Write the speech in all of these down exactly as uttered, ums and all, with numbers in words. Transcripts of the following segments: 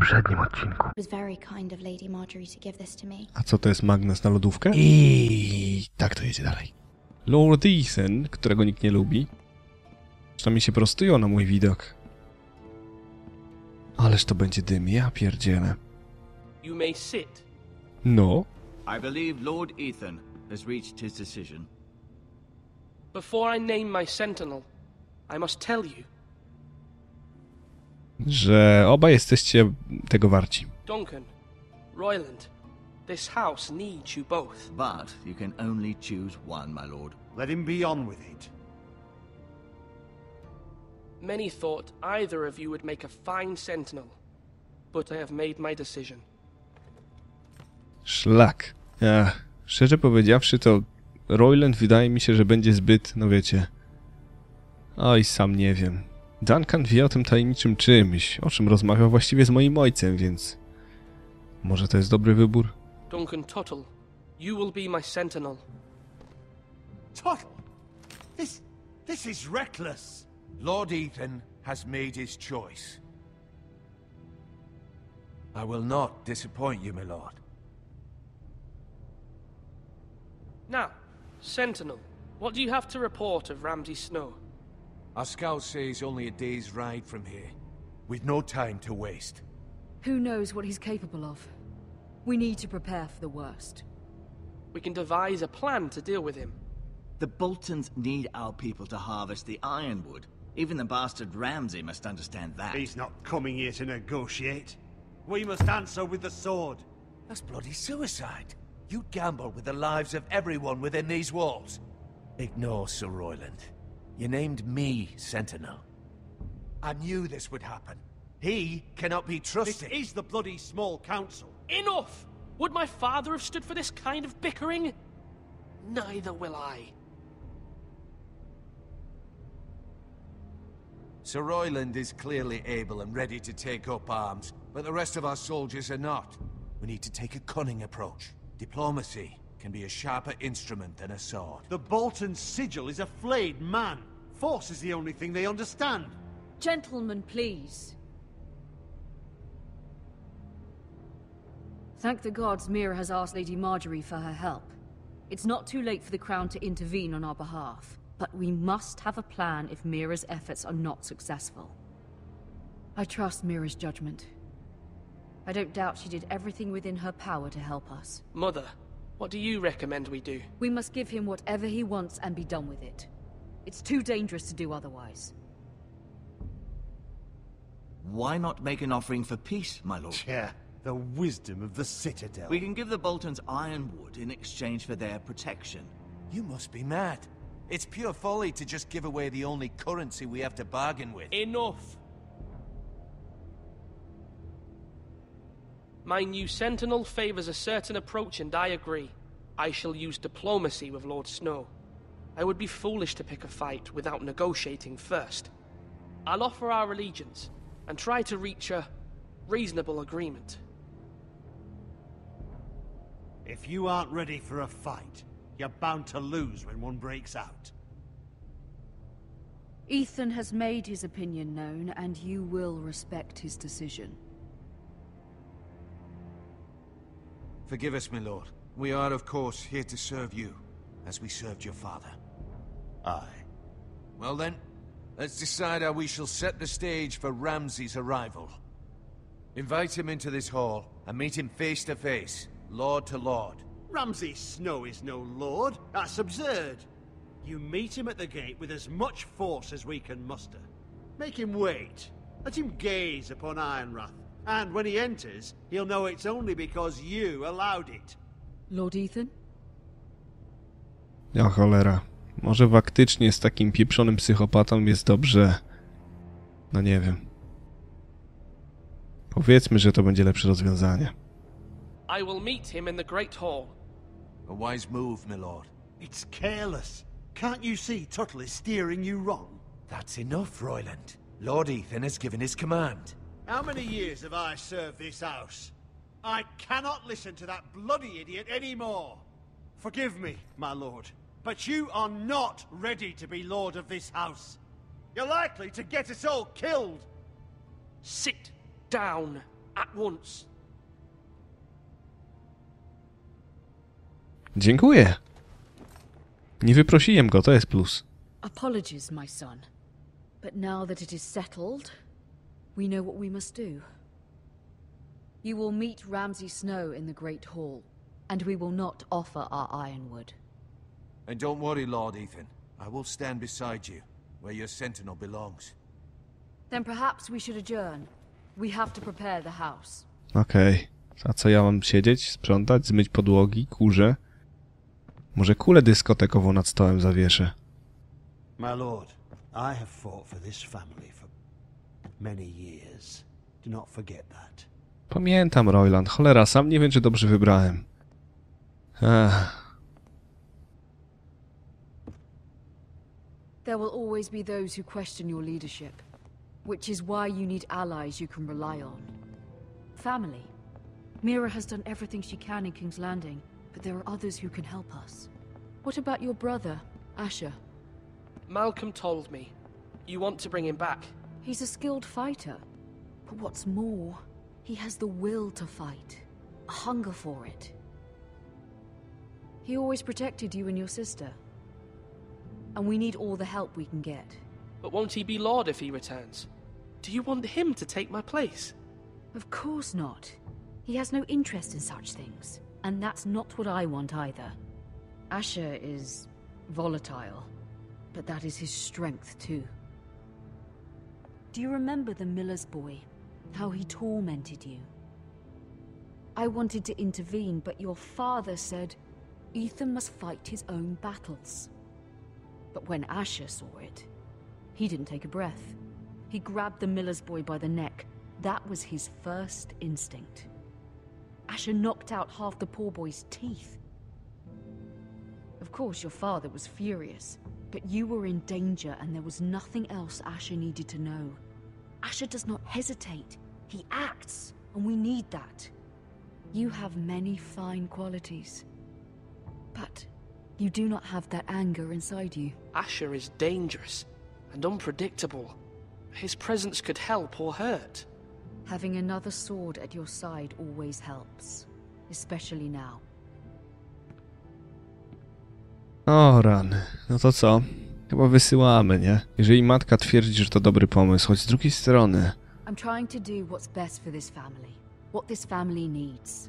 poprzednim odcinku. A co to jest magnes na lodówkę? I tak to jedzie dalej. Lord Ethan, którego nikt nie lubi. Przynajmniej się prostują na mój widok. Ależ to będzie dym, ja pierdzielę. No. I believe Lord Ethan has reached his decision. Before I name my sentinel, I must tell you. Że obaj jesteście tego warci. Duncan, Roiland, this house needs you both. But you can only choose one, my lord. Let him be on with it. Many thought either of you would make a fine sentinel, but I have made my decision. Szlak. Ech, szczerze powiedziawszy, to Roiland wydaje mi się, że będzie zbyt, no wiecie... Oj, sam nie wiem. Duncan wie o tym tajemniczym czymś, o czym rozmawiał właściwie z moim ojcem, więc... Może to jest dobry wybór? Duncan Tuttle, you will be my sentinel. Tuttle? This... this is reckless. Lord Ethan has made his choice. I will not disappoint you, my lord. Now, sentinel, what do you have to report of Ramsay Snow? Our scout says only a day's ride from here. We've no time to waste. Who knows what he's capable of? We need to prepare for the worst. We can devise a plan to deal with him. The Boltons need our people to harvest the Ironwood. Even the bastard Ramsay must understand that. He's not coming here to negotiate. We must answer with the sword. That's bloody suicide. You gamble with the lives of everyone within these walls. Ignore Sir Roiland. You named me sentinel. I knew this would happen. He cannot be trusted. This is the bloody small council. Enough! Would my father have stood for this kind of bickering? Neither will I. Sir Roiland is clearly able and ready to take up arms, but the rest of our soldiers are not. We need to take a cunning approach. Diplomacy can be a sharper instrument than a sword. The Bolton sigil is a flayed man. Force is the only thing they understand. Gentlemen, please. Thank the gods Mira has asked Lady Margaery for her help. It's not too late for the Crown to intervene on our behalf, but we must have a plan if Mira's efforts are not successful. I trust Mira's judgment. I don't doubt she did everything within her power to help us. Mother, what do you recommend we do? We must give him whatever he wants and be done with it. It's too dangerous to do otherwise. Why not make an offering for peace, my lord? Yeah, the wisdom of the Citadel. We can give the Boltons Ironwood in exchange for their protection. You must be mad. It's pure folly to just give away the only currency we have to bargain with. Enough! My new sentinel favors a certain approach, and I agree. I shall use diplomacy with Lord Snow. I would be foolish to pick a fight without negotiating first. I'll offer our allegiance, and try to reach a reasonable agreement. If you aren't ready for a fight, you're bound to lose when one breaks out. Ethan has made his opinion known, and you will respect his decision. Forgive us, my lord. We are, of course, here to serve you, as we served your father. Aye. Well then, let's decide how we shall set the stage for Ramsay's arrival. Invite him into this hall, and meet him face to face, lord to lord. Ramsay Snow is no lord. That's absurd. You meet him at the gate with as much force as we can muster. Make him wait. Let him gaze upon Ironrath. And when he enters, he'll know it's only because you allowed it. Lord Ethan? Ja cholera. Może faktycznie z takim pieprzonym psychopatą jest dobrze... No nie wiem. Powiedzmy, że to będzie lepsze rozwiązanie. I will meet him in the Great Hall. A wise move, my lord. It's careless. Can't you see Tuttle is steering you wrong? That's enough, Roiland. Lord Ethan has given his command. How many years have I served this house? I cannot listen to that bloody idiot anymore. Forgive me, my lord, but you are not ready to be lord of this house. You're likely to get us all killed. Sit down at once. Dziękuję. Nie wyprosiłem go, to jest plus. Apologies, my son. But now that it is settled, we know what we must do. You will meet Ramsay Snow in the Great Hall, and we will not offer our Ironwood. And don't worry, Lord Ethan. I will stand beside you, where your sentinel belongs. Then perhaps we should adjourn. We have to prepare the house. Okej. A co ja mam siedzieć, sprzątać, zmyć podłogi, kurze? Może kulę dyskotekową nad stołem zawieszę. My lord, I have fought for this family for many years. Do not forget that. Pamiętam, Roiland. Cholera, sam nie wiem, czy dobrze wybrałem. Ech. There will always be those who question your leadership, which is why you need allies you can rely on. Family. Mira has done everything she can in King's Landing, but there are others who can help us. What about your brother, Asher? Malcolm told me. You want to bring him back. He's a skilled fighter, but what's more, he has the will to fight, a hunger for it. He always protected you and your sister. And we need all the help we can get. But won't he be Lord if he returns? Do you want him to take my place? Of course not. He has no interest in such things. And that's not what I want either. Asher is volatile, but that is his strength too. Do you remember the miller's boy? How he tormented you? I wanted to intervene, but your father said Ethan must fight his own battles. But when Asher saw it, he didn't take a breath. He grabbed the miller's boy by the neck. That was his first instinct. Asher knocked out half the poor boy's teeth. Of course, your father was furious, but you were in danger and there was nothing else Asher needed to know. Asher does not hesitate. He acts, and we need that. You have many fine qualities, but you do not have that anger inside you. Asher is dangerous and unpredictable. His presence could help or hurt. Having another sword at your side always helps, especially now. O rany, no to co? Chyba wysyłamy, nie? Jeżeli matka twierdzi, że to dobry pomysł, choć z drugiej strony. I'm trying to do what's best for this family. What this family needs.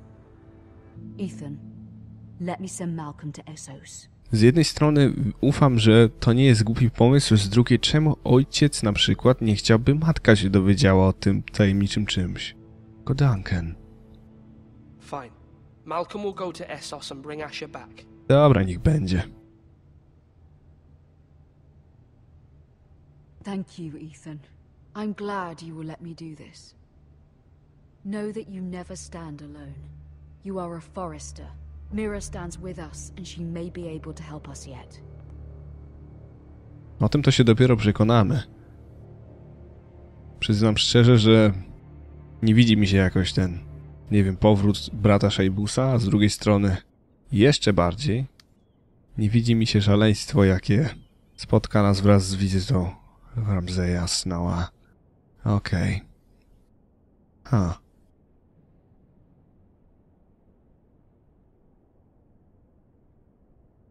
Ethan. Let me send Malcolm to Essos. Z jednej strony ufam, że to nie jest głupi pomysł, z drugiej czemu ojciec na przykład nie chciałby matka się dowiedziała o tym tajemniczym czymś. Go Duncan. Fine. Malcolm will go to Essos and bring Asher back. Dobra, niech będzie. Thank you, Ethan. I'm glad you will let me do this. Know that you never stand alone. You are a Forrester. Mira stands with us, and she may be able to help us yet. O tym to się dopiero przekonamy. Przyznam szczerze, że nie widzi mi się jakoś ten, nie wiem, powrót brata Szejbusa, a z drugiej strony jeszcze bardziej nie widzi mi się szaleństwo, jakie spotka nas wraz z wizytą Ramsaya Snowa. Okej. Okay. Ha.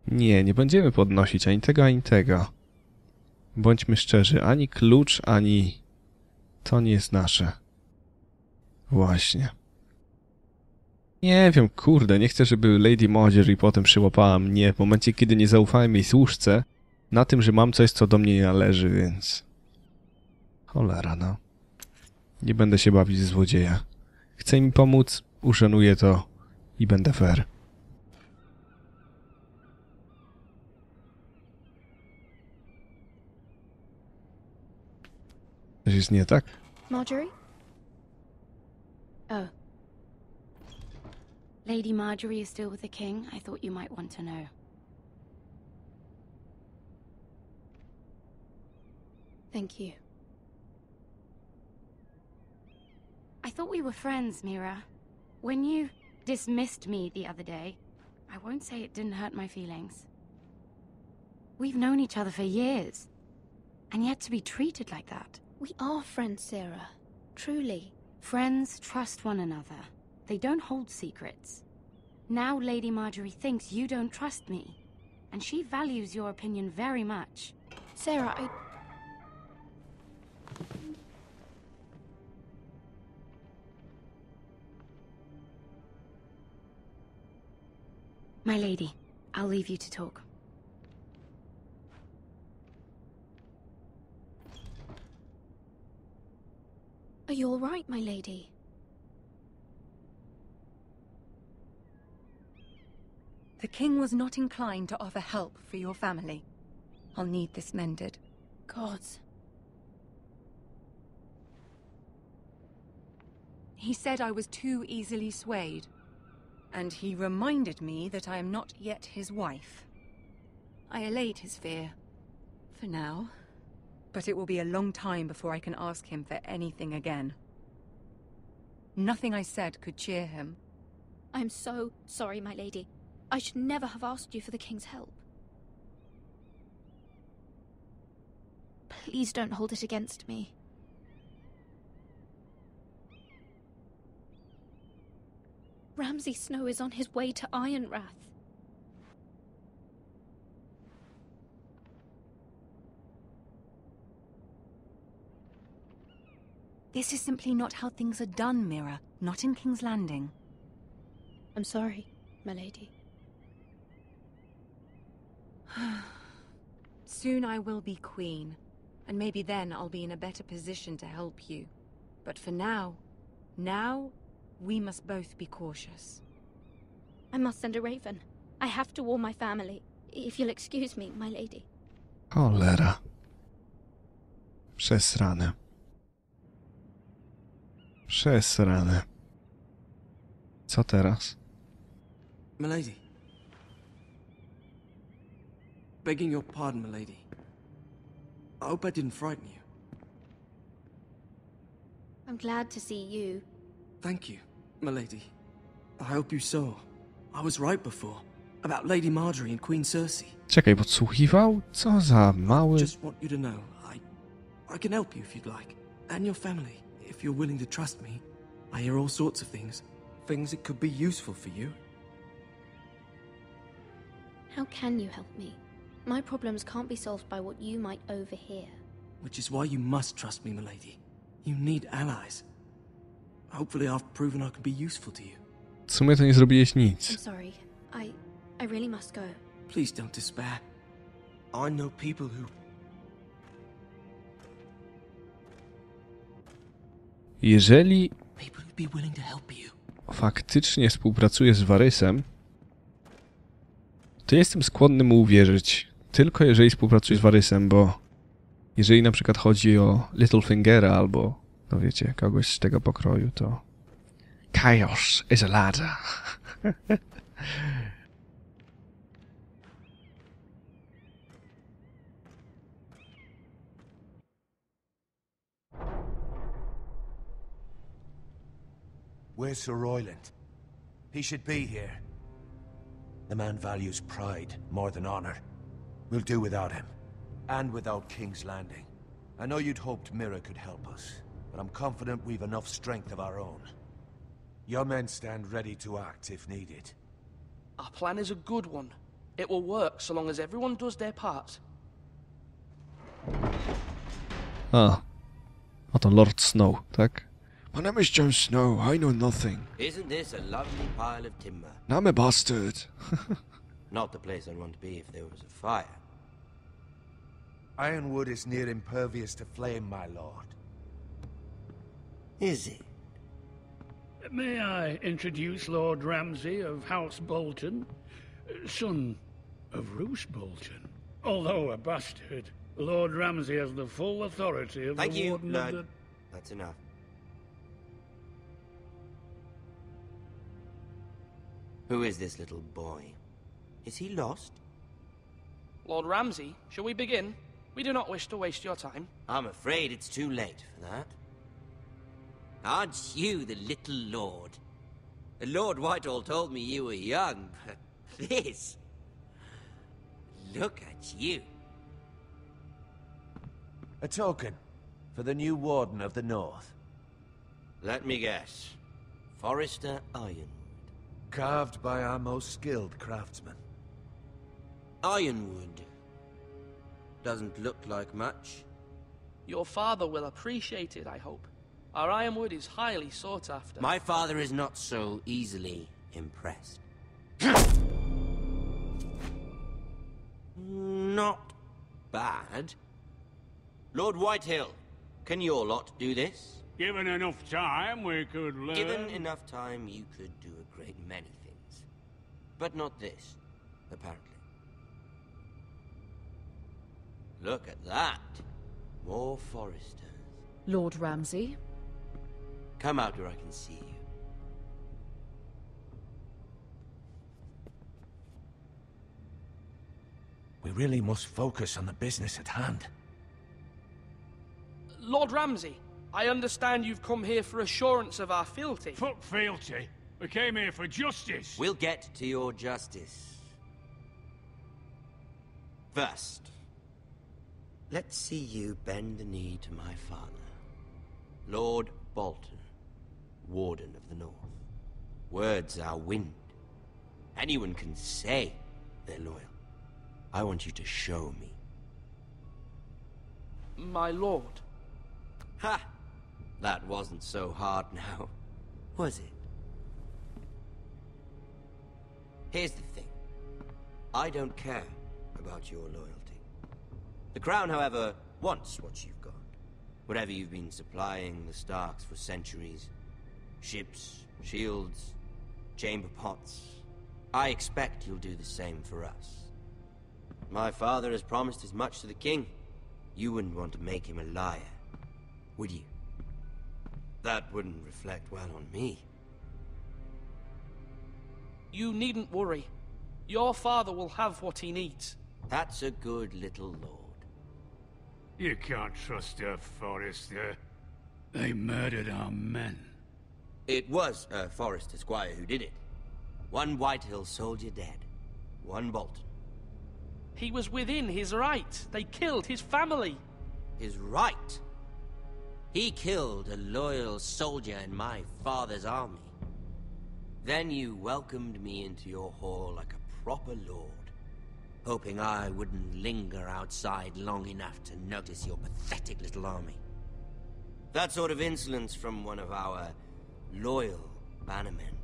Nie, nie będziemy podnosić ani tego, ani tego. Bądźmy szczerzy, ani klucz, ani... To nie jest nasze. Właśnie. Nie wiem, kurde, nie chcę, żeby Lady Margaery potem przyłapała mnie w momencie, kiedy nie zaufałem jej służce na tym, że mam coś, co do mnie nie należy, więc... Cholera, no. Nie będę się bawić ze złodzieja. Chce mi pomóc, uszanuję to i będę fair. Coś jest nie tak? Margaery? Oh. Lady Margaery is still with the king. I thought you might want to know. Thank you. I thought we were friends, Mira. When you dismissed me the other day, I won't say it didn't hurt my feelings. We've known each other for years, and yet to be treated like that. We are friends, Sarah. Truly. Friends trust one another. They don't hold secrets. Now Lady Margaery thinks you don't trust me, and she values your opinion very much. Sarah, I... My lady, I'll leave you to talk. Are you all right, my lady? The king was not inclined to offer help for your family. I'll need this mended. Gods. He said I was too easily swayed. And he reminded me that I am not yet his wife. I allayed his fear. For now. But it will be a long time before I can ask him for anything again. Nothing I said could cheer him. I am so sorry, my lady. I should never have asked you for the king's help. Please don't hold it against me. Ramsay Snow is on his way to Ironrath. This is simply not how things are done, Mira. Not in King's Landing. I'm sorry, my lady. Soon I will be queen, and maybe then I'll be in a better position to help you. But for now, now, we must both be cautious. I must send a raven. I have to warn my family. If you'll excuse me, my lady. Cholera. Przesrane. Przesrane. Co teraz? My lady. Begging your pardon, milady. I hope I didn't frighten you. I'm glad to see you. Thank you, milady. I hope you saw. I was right before about Lady Margaery and Queen Cersei. Czekaj, podsłuchiwał? Co za mały. Just want you to know, I, I can help you if you'd like, and your family if you're willing to trust me. I hear all sorts of things, things that could be useful for you. How can you help me? My problems can't be solved by what you might overhear. Which is why you must trust me, milady. You need allies. Hopefully I've proven I can be useful to you. W sumie to nie zrobiłeś nic. I'm sorry. I... I really must go. Please don't despair. I know people who... Jeżeli... People who'd be willing to help you. Faktycznie współpracuję z Varysem, to jestem skłonny mu uwierzyć, tylko jeżeli współpracuję z Varysem, bo jeżeli na przykład chodzi o Littlefingera albo, no wiecie, kogoś z tego pokroju, to... Chaos is a ladder. Where's Sir Roiland? He should be here. The man values pride more than honor. We'll do without him, and without King's Landing. I know you'd hoped Mira could help us, but I'm confident we've enough strength of our own. Your men stand ready to act if needed. Our plan is a good one. It will work so long as everyone does their part. Ah, oto Lord Snow, tak? My name is Joe Snow, I know nothing. Isn't this a lovely pile of timber? Now I'm a bastard. Not the place I'd want to be if there was a fire. Ironwood is near impervious to flame, my lord. Is it? May I introduce Lord Ramsay of House Bolton, son of Roose Bolton. Although a bastard, Lord Ramsay has the full authority of Thank the you, Warden Lord. Of the... That's enough. Who is this little boy? Is he lost? Lord Ramsay, shall we begin? We do not wish to waste your time. I'm afraid it's too late for that. Aren't you the little lord? Lord Whitehall told me you were young, but this... Look at you. A token for the new Warden of the North. Let me guess. Forrester Ironwood. Carved by our most skilled craftsman. Ironwood. Doesn't look like much. Your father will appreciate it, I hope. Our ironwood is highly sought after. My father is not so easily impressed. Not bad. Lord Whitehill, can your lot do this? Given enough time, we could learn... Given enough time, you could do a great many things. But not this, apparently. Look at that. More foresters. Lord Ramsay. Come out where I can see you. We really must focus on the business at hand. Lord Ramsay, I understand you've come here for assurance of our fealty. Fuck fealty. We came here for justice. We'll get to your justice. First, let's see you bend the knee to my father, Lord Bolton, Warden of the North. Words are wind. Anyone can say they're loyal. I want you to show me. My lord. Ha! That wasn't so hard now, was it? Here's the thing. I don't care about your loyalty. The Crown, however, wants what you've got. Whatever you've been supplying the Starks for centuries. Ships, shields, chamber pots. I expect you'll do the same for us. My father has promised as much to the king. You wouldn't want to make him a liar, would you? That wouldn't reflect well on me. You needn't worry. Your father will have what he needs. That's a good little lord. You can't trust her, Forrester. They murdered our men. It was a Forrester squire who did it. One Whitehill soldier dead. One Bolton. He was within his right. They killed his family. His right? He killed a loyal soldier in my father's army. Then you welcomed me into your hall like a proper lord, hoping I wouldn't linger outside long enough to notice your pathetic little army. That sort of insolence from one of our loyal bannermen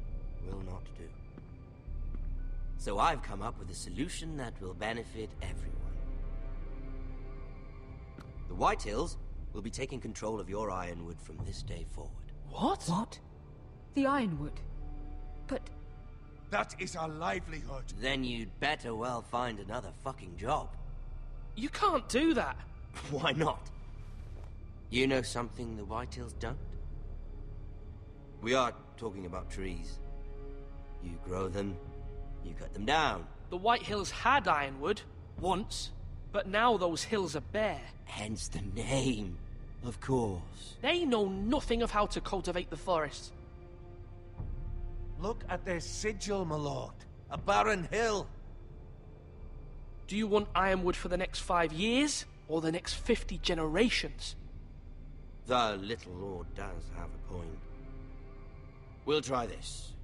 will not do. So I've come up with a solution that will benefit everyone. The Whitehills will be taking control of your Ironwood from this day forward. What? What? The Ironwood? But... that is our livelihood. Then you'd better well find another fucking job. You can't do that. Why not? You know something the Whitehills don't? We are talking about trees. You grow them. You cut them down. The White Hills had ironwood, once, but now those hills are bare. Hence the name, of course. They know nothing of how to cultivate the forest. Look at their sigil, my lord. A barren hill. Do you want ironwood for the next five years, or the next fifty generations? The little lord does have a point. We'll try this.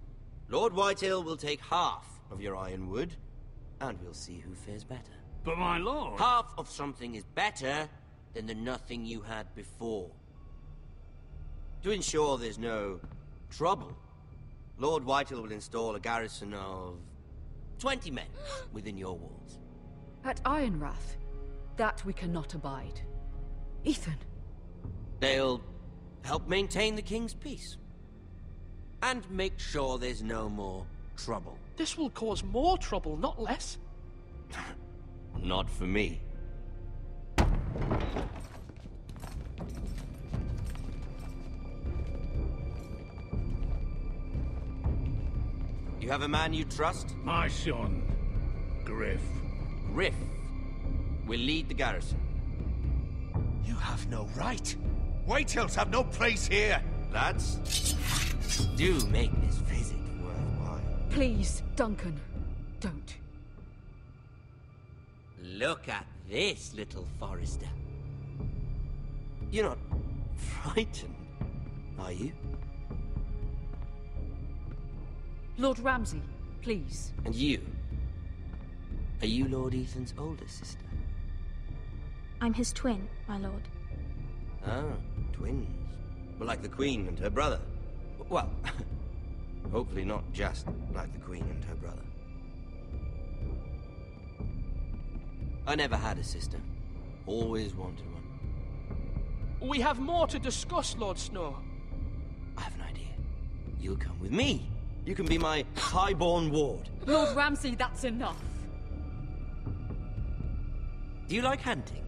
Lord Whitehill will take half of your ironwood, and we'll see who fares better. But my lord... half of something is better than the nothing you had before. To ensure there's no trouble, Lord Whitehill will install a garrison of twenty men within your walls. At Ironrath, that we cannot abide. Ethan. They'll help maintain the king's peace. And make sure there's no more trouble. This will cause more trouble, not less. Not for me. You have a man you trust? My son, Griff. Griff will lead the garrison. You have no right. Whitehills have no place here. Lads, do make this visit worthwhile. Please, Duncan, don't. Look at this, little Forrester. You're not frightened, are you? Lord Ramsay, please. And you? Are you Lord Ethan's older sister? I'm his twin, my lord. Ah, twins. Well, like the Queen and her brother. Well, hopefully not just like the Queen and her brother. I never had a sister. Always wanted one. We have more to discuss, Lord Snow. I have an idea. You'll come with me. You can be my highborn ward. Lord Ramsay, that's enough. Do you like hunting?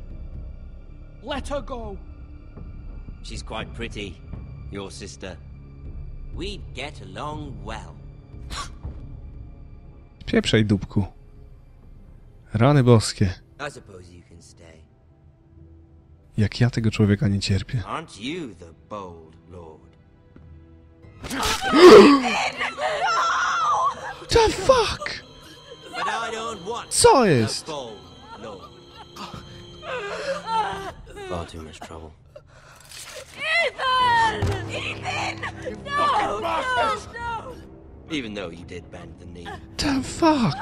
Let her go. She's quite pretty, your sister. We'd get along well. Pieprzaj, dupku. Rany boskie. I suppose you can stay. Jak ja tego człowieka nie cierpię. Aren't you the bold lord? The fuck? But I don't want. Co jest? Far too much trouble. Ethan! Ethan! No! No! No! Even though you did bend the knee. The fuck?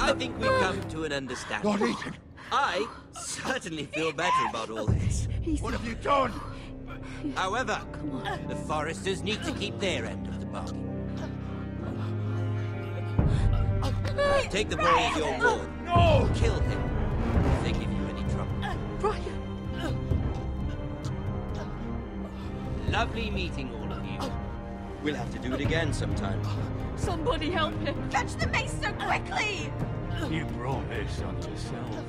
I think we've come to an understanding. Lord Ethan! I certainly feel better about all this. What have you done? However, the Foresters need to keep their end of the bargain. Take the boy as your ward. No! Kill him. If they give you any trouble. Brian! Lovely meeting all of you. We'll have to do it again sometime. Somebody help him. Catch the mace so quickly! You brought this on yourself.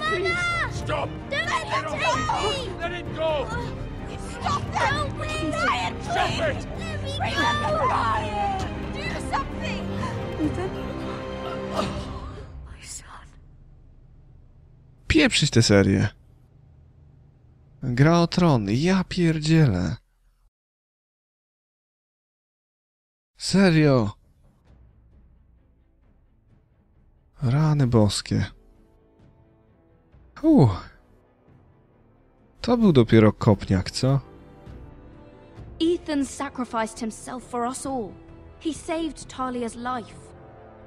Mama! Stop! Don't let him go! Let him go! Stop that! No, please! Brian, please! Stop it! Let me go! Brian! Do something! Ethan? My son. Pieprzyć tę serię. Gra o tron. Ja pierdzielę. Serio. Rany boskie. Uuu. To był dopiero kopniak, co? Ethan sacrificed himself for us all. He saved Talia's life.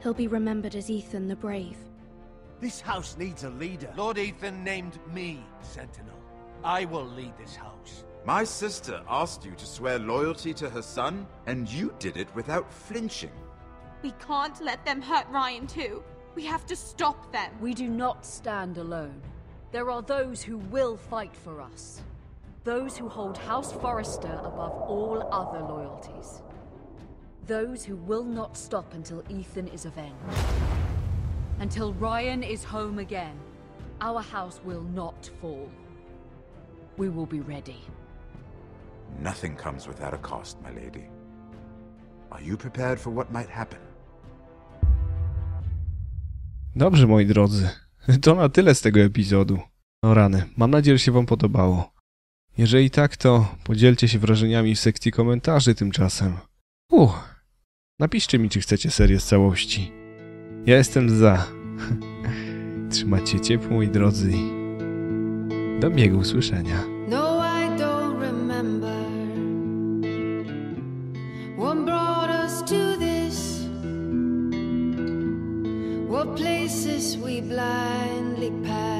He'll be remembered as Ethan the Brave. This house needs a leader. Lord Ethan named me Sentinel. I will lead this house. My sister asked you to swear loyalty to her son, and you did it without flinching. We can't let them hurt Ryan too. We have to stop them. We do not stand alone. There are those who will fight for us. Those who hold House Forrester above all other loyalties. Those who will not stop until Ethan is avenged. Until Ryan is home again, our house will not fall. We will be ready. Nothing comes without a cost, my lady. Are you prepared for what might happen? Dobrze, moi drodzy. To na tyle z tego epizodu. No rany, mam nadzieję, że się wam podobało. Jeżeli tak, to podzielcie się wrażeniami w sekcji komentarzy tymczasem. Uch. Napiszcie mi, czy chcecie serię z całości. Ja jestem za. Trzymajcie się ciepło, moi drodzy. Do miłego usłyszenia. No, I don't remember what brought us to this, what places we blindly passed.